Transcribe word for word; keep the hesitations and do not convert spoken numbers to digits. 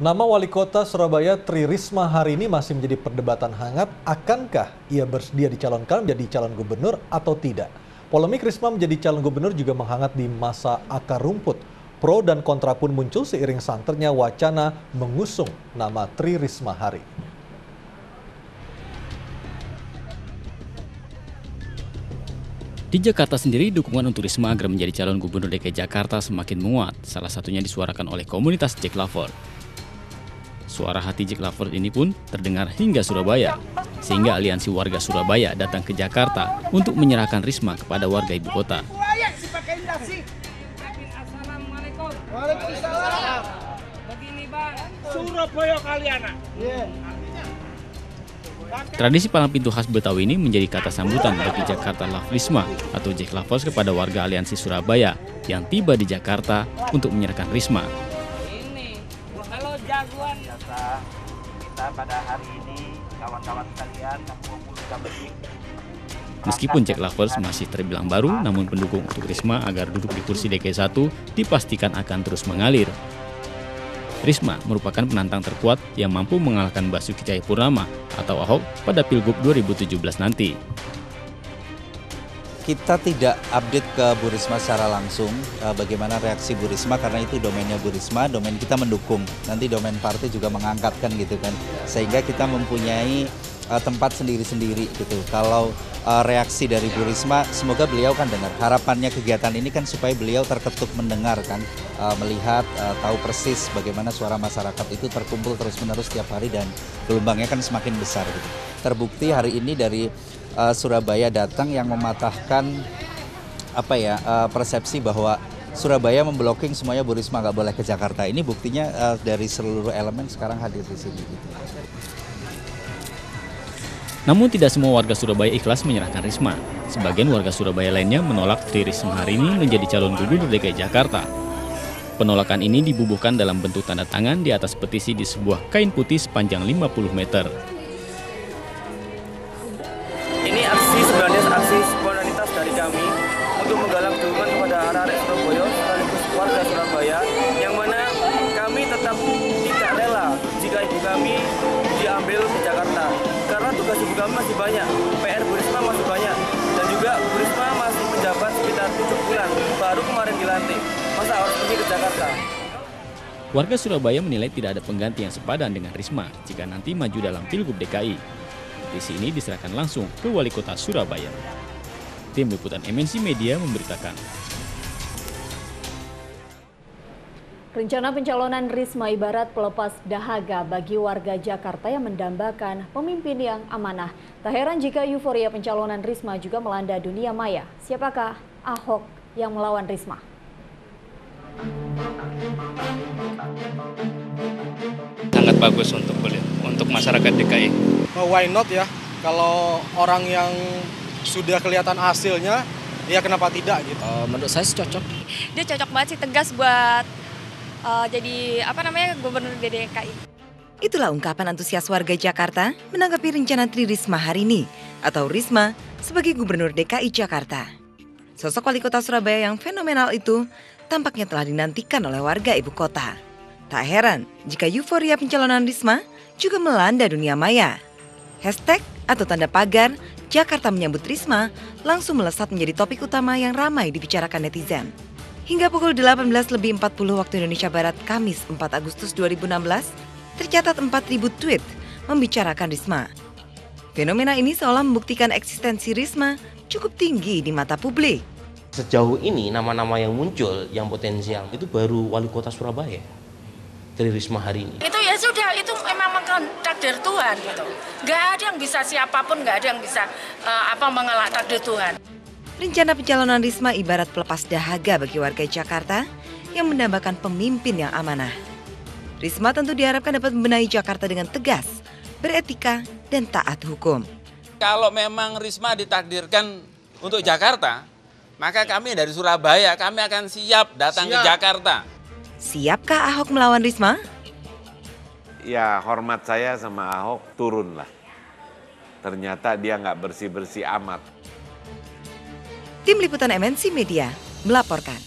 Nama Wali Kota Surabaya Tri Risma hari ini masih menjadi perdebatan hangat. Akankah ia bersedia dicalonkan menjadi calon gubernur atau tidak? Polemik Risma menjadi calon gubernur juga menghangat di masa akar rumput. Pro dan kontra pun muncul seiring santernya wacana mengusung nama Tri Risma hari. Di Jakarta sendiri, dukungan untuk Risma agar menjadi calon gubernur D K I Jakarta semakin menguat, salah satunya disuarakan oleh komunitas Jaklovers. Suara hati Jaklovers ini pun terdengar hingga Surabaya, sehingga aliansi warga Surabaya datang ke Jakarta untuk menyerahkan Risma kepada warga ibu kota. Surabaya kalian. Tradisi palang pintu khas Betawi ini menjadi kata sambutan bagi Jakarta Love Risma atau Jaklovers kepada warga aliansi Surabaya yang tiba di Jakarta untuk menyerahkan Risma. Ini, kalau jagoan biasa, kita pada hari ini kawan-kawan sekalian kumpul. Meskipun Jaklovers masih terbilang baru, namun pendukung untuk Risma agar duduk di kursi D K I satu dipastikan akan terus mengalir. Risma merupakan penantang terkuat yang mampu mengalahkan Basuki Tjahaja Purnama atau Ahok pada Pilgub dua ribu tujuh belas nanti. Kita tidak update ke Bu Risma secara langsung bagaimana reaksi Bu Risma, karena itu domainnya Bu Risma, domain kita mendukung. Nanti domain partai juga mengangkatkan gitu kan, sehingga kita mempunyai tempat sendiri-sendiri gitu. Kalau Uh, reaksi dari Bu Risma, semoga beliau kan dengar. Harapannya kegiatan ini kan supaya beliau terketuk mendengar kan, uh, melihat, uh, tahu persis bagaimana suara masyarakat itu terkumpul terus-menerus setiap hari dan gelombangnya kan semakin besar gitu. Terbukti hari ini dari uh, Surabaya datang yang mematahkan apa ya uh, persepsi bahwa Surabaya memblocking semuanya, Bu Risma nggak boleh ke Jakarta. Ini buktinya uh, dari seluruh elemen sekarang hadir di sini gitu. Namun tidak semua warga Surabaya ikhlas menyerahkan Risma. Sebagian warga Surabaya lainnya menolak Tri Risma hari ini menjadi calon gubernur D K I Jakarta. Penolakan ini dibubuhkan dalam bentuk tanda tangan di atas petisi di sebuah kain putih sepanjang lima puluh meter. Ini aksi sebenarnya aksi spontanitas dari kami untuk menggalang dukungan kepada arah-arah Surabaya sekaligus warga Surabaya, yang mana kami tetap tidak rela jika ibu kami diambil ke Jakarta. Karena tugas ibu kami masih banyak, P R Bu Risma masih banyak, dan juga Bu Risma masih menjabat sekitar tujuh bulan, baru kemarin dilantik, masa harus pergi ke Jakarta. Warga Surabaya menilai tidak ada pengganti yang sepadan dengan Risma jika nanti maju dalam Pilgub D K I. Petisi ini diserahkan langsung ke Wali Kota Surabaya. Tim Liputan M N C Media memberitakan. Rencana pencalonan Risma ibarat pelepas dahaga bagi warga Jakarta yang mendambakan pemimpin yang amanah. Tak heran jika euforia pencalonan Risma juga melanda dunia maya. Siapakah Ahok yang melawan Risma? Sangat bagus untuk kulit, untuk masyarakat D K I. Why not ya? Kalau orang yang sudah kelihatan hasilnya, ya kenapa tidak gitu? Menurut saya sih cocok. Dia cocok banget sih, tegas buat Uh, jadi apa namanya gubernur D K I. Itulah ungkapan antusias warga Jakarta menanggapi rencana Tri Risma hari ini atau Risma sebagai gubernur D K I Jakarta. Sosok wali kota Surabaya yang fenomenal itu tampaknya telah dinantikan oleh warga ibu kota. Tak heran jika euforia pencalonan Risma juga melanda dunia maya. Hashtag atau tanda pagar Jakarta menyambut Risma langsung melesat menjadi topik utama yang ramai dibicarakan netizen. Hingga pukul delapan belas lebih empat puluh waktu Indonesia Barat Kamis empat Agustus dua ribu enam belas, tercatat empat ribu tweet membicarakan Risma. Fenomena ini seolah membuktikan eksistensi Risma cukup tinggi di mata publik. Sejauh ini nama-nama yang muncul yang potensial itu baru wali kota Surabaya, Tri Risma hari ini. Itu ya sudah, itu memang takdir Tuhan gitu. Nggak ada yang bisa, siapapun nggak ada yang bisa uh, apa mengelak takdir Tuhan. Rencana pencalonan Risma ibarat pelepas dahaga bagi warga Jakarta yang menambahkan pemimpin yang amanah. Risma tentu diharapkan dapat membenahi Jakarta dengan tegas, beretika, dan taat hukum. Kalau memang Risma ditakdirkan untuk Jakarta, maka kami dari Surabaya, kami akan siap datang siap. ke Jakarta. Siapkah Ahok melawan Risma? Ya, hormat saya sama Ahok turunlah. Ternyata dia nggak bersih-bersih amat. Tim Liputan M N C Media melaporkan.